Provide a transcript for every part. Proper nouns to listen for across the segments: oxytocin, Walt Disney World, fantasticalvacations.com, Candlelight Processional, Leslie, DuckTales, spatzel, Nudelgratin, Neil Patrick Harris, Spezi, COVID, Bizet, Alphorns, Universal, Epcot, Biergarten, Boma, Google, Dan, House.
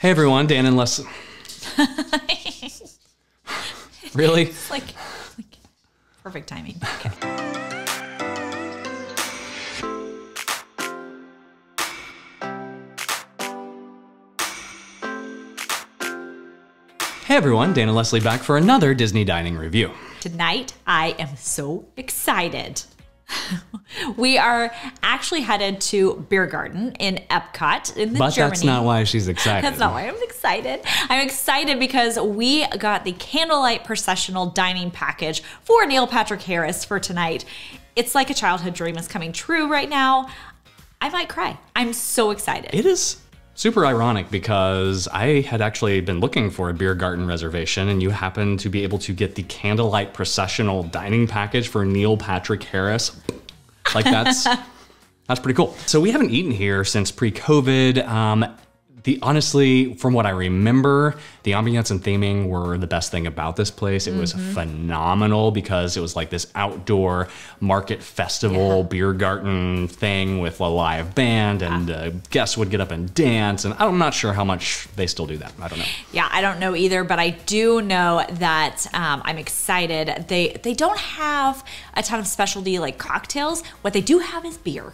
Hey everyone, Dan and Les. Really? It's like perfect timing. Okay. Hey everyone, Dan and Leslie back for another Disney Dining Review. Tonight, I am so excited. We are actually headed to Biergarten in Epcot in Germany. But that's not why she's excited. That's not why I'm excited. I'm excited because we got the Candlelight Processional Dining Package for Neil Patrick Harris for tonight. It's like a childhood dream is coming true right now. I might cry. I'm so excited. It is super ironic because I had actually been looking for a Biergarten reservation and you happen to be able to get the Candlelight Processional Dining Package for Neil Patrick Harris. Like that's pretty cool. So we haven't eaten here since pre-COVID. Honestly, from what I remember, the ambiance and theming were the best thing about this place. It was phenomenal because it was like this outdoor market festival, beer garden thing with a live band, and guests would get up and dance. And I'm not sure how much they still do that. I don't know. Yeah, I don't know either, but I do know that I'm excited. They don't have a ton of specialty like cocktails. What they do have is beer.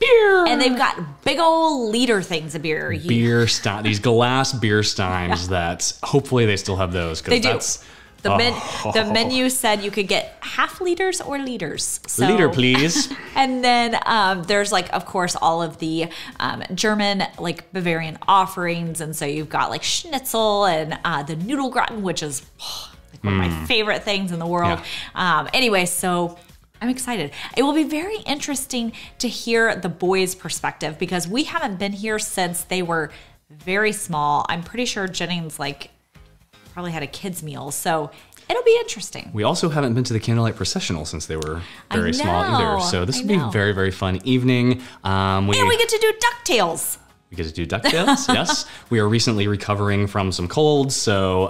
Beer. And they've got big old liter things of beer. Beer stein, these glass beer steins that hopefully they still have those. They do. The menu said you could get half liters or liters. So, liter, please. And then there's like, of course, all of the German, like Bavarian offerings. And so you've got like schnitzel and the Nudelgratin, which is one of my favorite things in the world. Yeah. Anyway, so I'm excited. It will be very interesting to hear the boys' perspective because we haven't been here since they were very small. I'm pretty sure Jennings like probably had a kids' meal, so it'll be interesting. We also haven't been to the Candlelight Processional since they were very small either, so this will be a very, very fun evening. And we get to do DuckTales. We get to do DuckTales, yes. We are recently recovering from some colds, so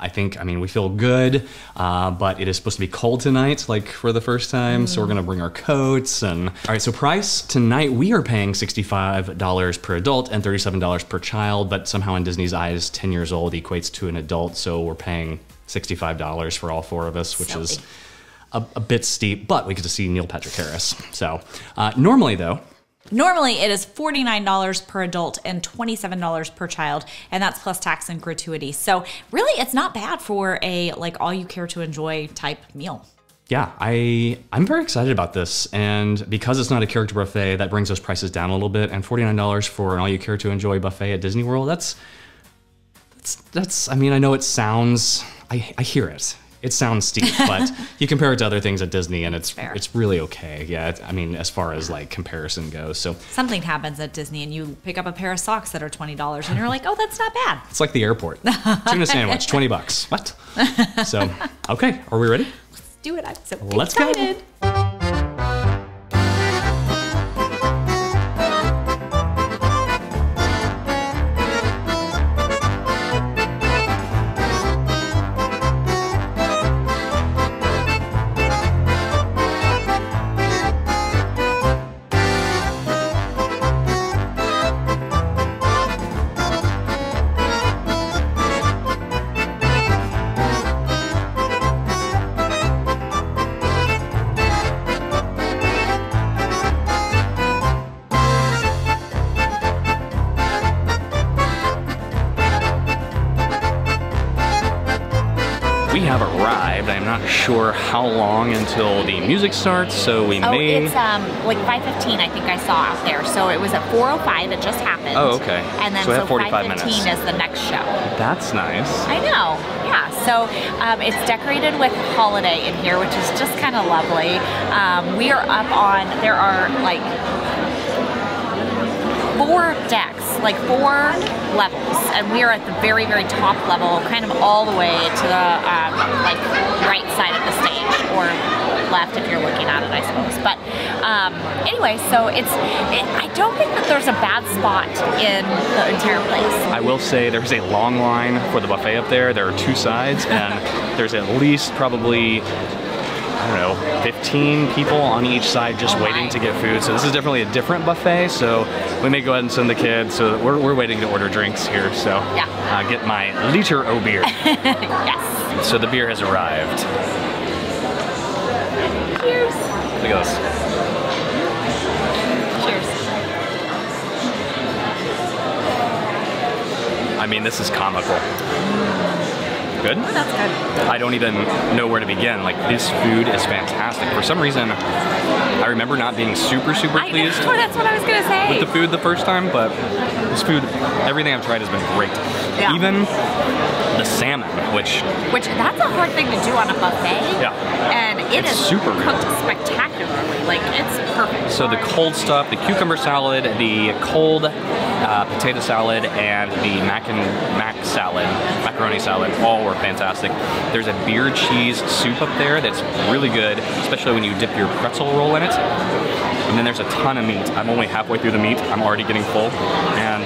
we feel good, but it is supposed to be cold tonight, like for the first time, so we're gonna bring our coats. And all right, so price tonight, we are paying $65 per adult and $37 per child, but somehow in Disney's eyes, 10 years old equates to an adult, so we're paying $65 for all four of us, which is a bit steep, but we get to see Neil Patrick Harris. So Normally it is $49 per adult and $27 per child, and that's plus tax and gratuity. So really it's not bad for a like all you care to enjoy type meal. Yeah, I'm very excited about this, and because it's not a character buffet, that brings those prices down a little bit, and $49 for an all you care to enjoy buffet at Disney World, that's I know it sounds, I hear it. It sounds steep, but you compare it to other things at Disney and it's really okay. Yeah, as far as like comparison goes. So something happens at Disney and you pick up a pair of socks that are $20 and you're like, oh, that's not bad. It's like the airport. Tuna sandwich, $20. What? So, okay, are we ready? Let's do it. I'm so excited. Let's go. Sure how long until the music starts, so we it's like 5:15 I think I saw out there, so it was at 4:05 it just happened. Oh, okay. And then so 5:15 is the next show. That's nice. I know, yeah. So it's decorated with holiday in here, which is just kind of lovely. We are up on, there are like 4 decks, like 4 levels, and we are at the very, very top level, kind of all the way to the like right side of the stage, or left if you're looking at it, I suppose. But anyway, so I don't think that there's a bad spot in the entire place. I will say there's a long line for the buffet up there. There are 2 sides, and there's at least probably I don't know, 15 people on each side just waiting to get food. So this is definitely a different buffet. So we may go ahead and send the kids. So we're waiting to order drinks here. So yeah. Get my liter o' beer. Yes. So the beer has arrived. Cheers. Look at this. I mean, this is comical. Good? Oh, that's good. I don't even know where to begin. Like, this food is fantastic. For some reason, I remember not being super pleased. I know, that's what I was gonna say. With the food the first time, but this food, everything I've tried has been great. Yeah. Even the salmon, which that's a hard thing to do on a buffet. Yeah. And it's super cooked spectacularly. Like, it's perfect. So the cold stuff, the cucumber salad, the cold potato salad, and the macaroni salad, all were fantastic. There's a beer cheese soup up there that's really good, especially when you dip your pretzel roll in it. And then there's a ton of meat. I'm only halfway through the meat. I'm already getting full. And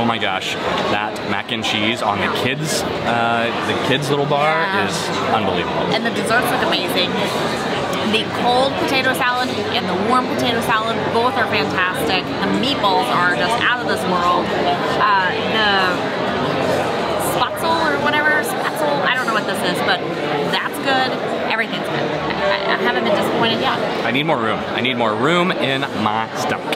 oh my gosh, that mac and cheese on the kids' little bar is unbelievable. And the desserts look amazing. The cold potato salad and the warm potato salad, both are fantastic. The meatballs are just out of this world. The spatzel or whatever, I don't know what this is, but that's good. Everything's good. I haven't been disappointed yet. I need more room. I need more room in my stomach.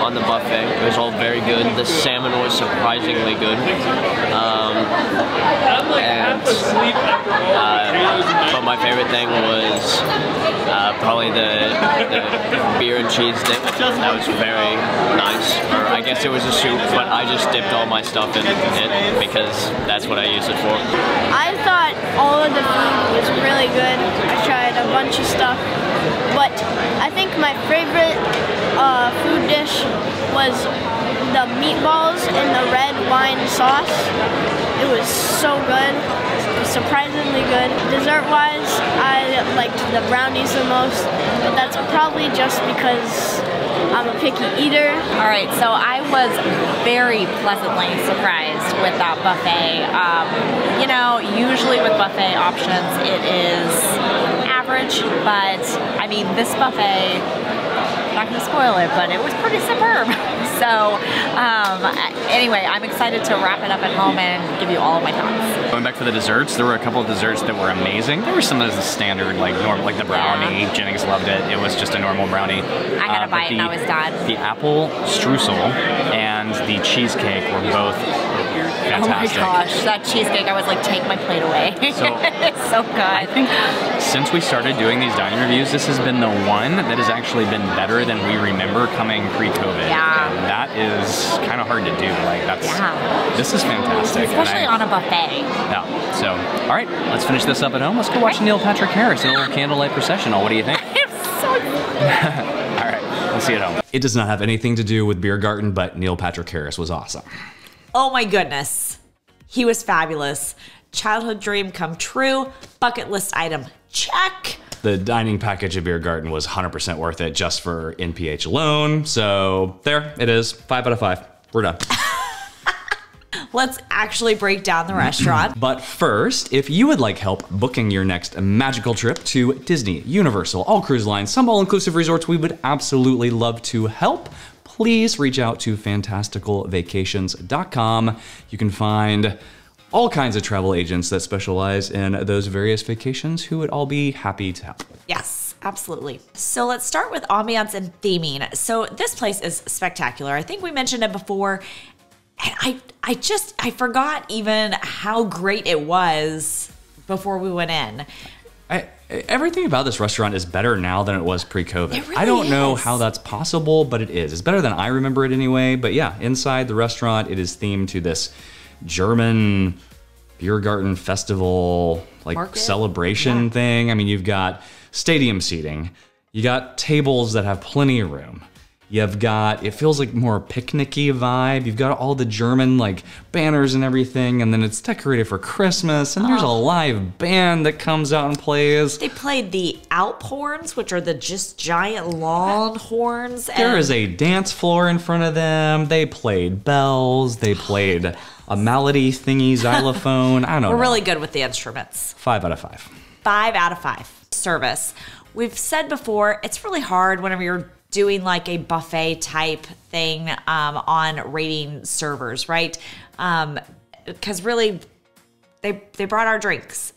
On the buffet, it was all very good. The salmon was surprisingly good, but my favorite thing was probably the beer and cheese dip. That was very nice. Or I guess it was a soup, but I just dipped all my stuff in it because that's what I use it for. I thought all of the food was really good. I tried a bunch of stuff, but I think my favorite food dish was the meatballs in the red wine sauce. It was so good, surprisingly good. Dessert-wise, I liked the brownies the most, but that's probably just because I'm a picky eater. All right, so I was very pleasantly surprised with that buffet. You know, usually with buffet options, it is average, but I mean, this buffet, not gonna spoil it, but it was pretty superb. So anyway, I'm excited to wrap it up at home and give you all of my thoughts. Going back to the desserts, there were a couple of desserts that were amazing. There were some of the standard, like normal, like the brownie. Yeah. Jennings loved it. It was just a normal brownie. I had a bite and I was done. The apple streusel and the cheesecake were both fantastic. Oh my gosh, that cheesecake, I was like, take my plate away. So, it's so good. I think since we started doing these dining reviews, this has been the one that has actually been better than we remember coming pre-COVID. Yeah. And that is kind of hard to do. Like, that's, yeah. This is fantastic. Especially on a buffet. Yeah, so, all right, let's finish this up at home. Let's go watch Neil Patrick Harris in a little Candlelight Processional. What do you think? I'm so excited. All right, we'll see you at home. It does not have anything to do with Biergarten, but Neil Patrick Harris was awesome. Oh my goodness, he was fabulous. Childhood dream come true, bucket list item, check. The dining package at Biergarten was 100% worth it just for NPH alone. So there it is, 5 out of 5, we're done. Let's actually break down the restaurant. But first, if you would like help booking your next magical trip to Disney, Universal, all cruise lines, some all-inclusive resorts, we would absolutely love to help. Please reach out to fantasticalvacations.com. You can find all kinds of travel agents that specialize in those various vacations who would all be happy to help. Yes. Absolutely. So let's start with ambiance and theming. So this place is spectacular. I think we mentioned it before, and I forgot even how great it was before we went in. Everything about this restaurant is better now than it was pre-COVID. It really I don't know how that's possible, but it is. It's better than I remember it anyway. But yeah, inside the restaurant, it is themed to this German Biergarten festival, like celebration thing. I mean, you've got stadium seating. You got tables that have plenty of room. You've got, it feels like more picnicky vibe. You've got all the German like banners and everything, and then it's decorated for Christmas, and there's a live band that comes out and plays. They played the Alphorns, which are the just giant long horns. There is a dance floor in front of them. They played bells. They played a melody thingy, xylophone. I don't know. We're really good with the instruments. 5 out of 5. 5 out of 5. Service. We've said before, it's really hard whenever you're doing like a buffet type thing on rating servers, right? Because really, they brought our drinks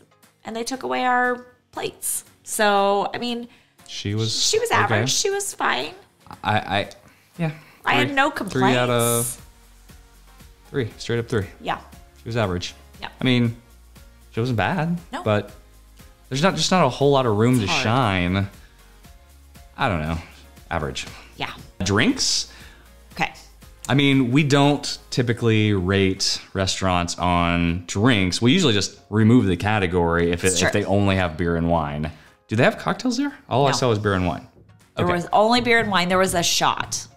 and they took away our plates. So I mean, she was average. Okay. She was fine. I had no complaints. 3 out of 3, straight up 3. Yeah, she was average. Yeah, I mean, she wasn't bad. No, but there's just not a whole lot of room to shine. I don't know. Average. Yeah. Drinks? Okay. I mean, we don't typically rate restaurants on drinks. We usually just remove the category if they only have beer and wine. Do they have cocktails there? All I saw was beer and wine. Okay. There was only beer and wine. There was a shot.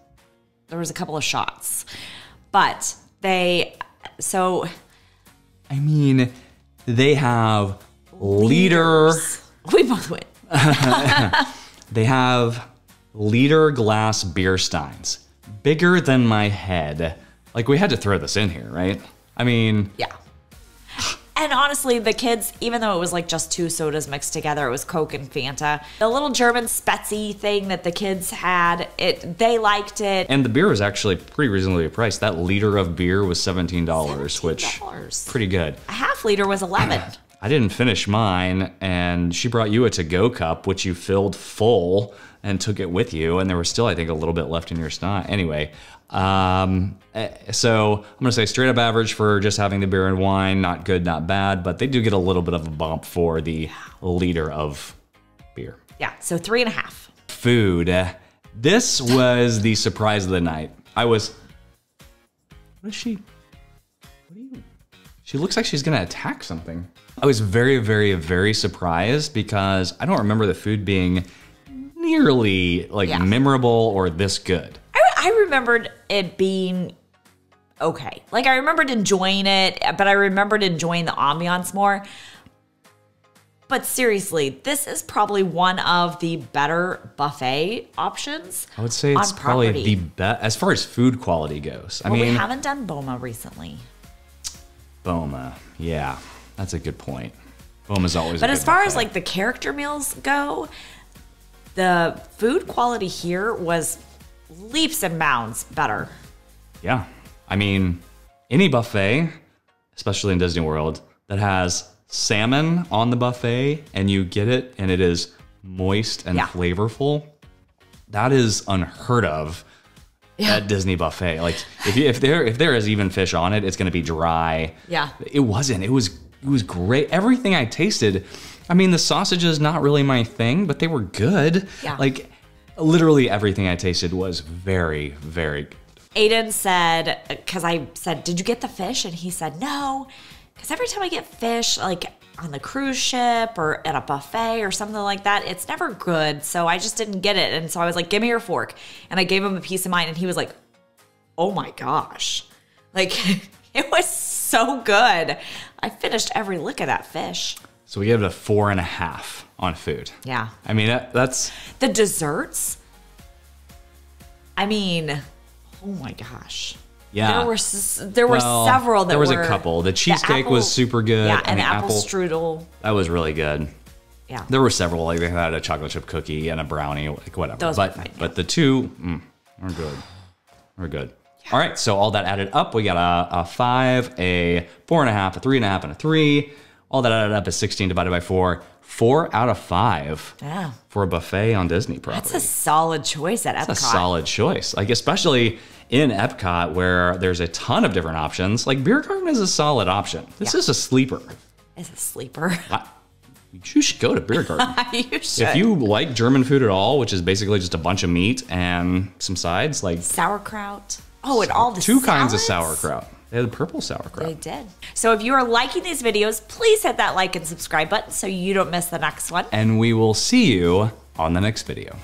There was a couple of shots. But they, so. I mean, they have Leaders. We both win. They have liter glass beer steins, bigger than my head. Like, we had to throw this in here, right? I mean, yeah. And honestly, the kids, even though it was like just 2 sodas mixed together, it was Coke and Fanta. The little German Spezi thing that the kids had, they liked it. And the beer was actually pretty reasonably priced. That liter of beer was $17, which is pretty good. A half liter was $11. I didn't finish mine, and she brought you a to-go cup, which you filled full and took it with you, and there was still, I think, a little bit left in your stein. Anyway, so I'm gonna say straight up average for just having the beer and wine, not good, not bad, but they do get a little bit of a bump for the liter of beer. Yeah, so 3.5. Food. This was the surprise of the night. What is she? What are you? She looks like she's gonna attack something. I was very, very, very surprised because I don't remember the food being nearly like memorable or this good. I remembered it being okay. Like, I remembered enjoying it, but I remembered enjoying the ambiance more. But seriously, this is probably one of the better buffet options. I would say it's probably the best as far as food quality goes. Well, I mean, we haven't done Boma recently. Boma, yeah. That's a good point. Boma's always a good as far buffet. As like the character meals go, the food quality here was leaps and bounds better. Yeah. I mean, any buffet, especially in Disney World, that has salmon on the buffet and you get it and it is moist and flavorful, that is unheard of at Disney buffet. Like, if there is even fish on it, it's going to be dry. Yeah. It wasn't. It was great. Everything I tasted, I mean, the sausage is not really my thing, but they were good. Yeah. Like, literally everything I tasted was very, very good. Aiden said, because I said, did you get the fish? And he said, no, because every time I get fish, like on the cruise ship or at a buffet or something like that, it's never good. So I just didn't get it. And so I was like, give me your fork. And I gave him a piece of mine. And he was like, oh my gosh. Like, it was so good. I finished every lick of that fish. So we gave it a 4.5 on food. Yeah. I mean, that's... The desserts? I mean, oh my gosh. Yeah. There were several that were... There was a couple. The cheesecake was super good. Yeah, and apple strudel. That was really good. Yeah. There were several. Like, they had a chocolate chip cookie and a brownie, like whatever. Those were fine, but the two, we're good. We're good. All right, so all that added up, we got a 5, a 4.5, a 3.5, and a 3. All that added up is 16 divided by 4. 4 out of 5 for a buffet on Disney property. That's a solid choice at Epcot. That's a solid choice, like especially in Epcot where there's a ton of different options. Like Biergarten is a solid option. This is a sleeper. It's a sleeper. You should go to Biergarten. You should. If you like German food at all, which is basically just a bunch of meat and some sides, like sauerkraut. Oh, and all the two kinds of sauerkraut. They had the purple sauerkraut. They did. So if you are liking these videos, please hit that like and subscribe button so you don't miss the next one. And we will see you on the next video.